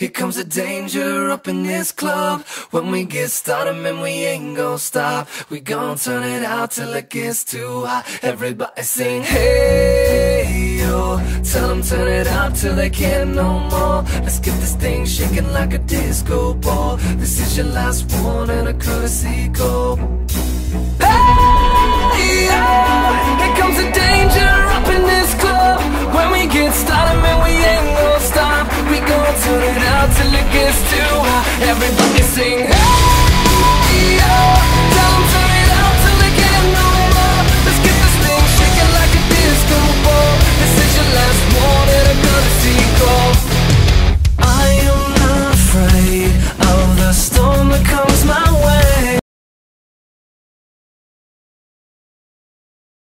Here comes the danger up in this club. When we get started, man, we ain't gon' stop. We gon' turn it out till it gets too hot. Everybody sing, hey, yo. Tell them turn it up till they can't no more. Let's get this thing shaking like a disco ball. This is your last one and a courtesy call.